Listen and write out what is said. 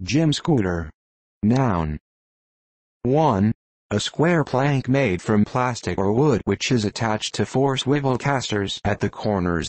Gym scooter. Noun. 1. A square plank made from plastic or wood which is attached to four swivel casters at the corners,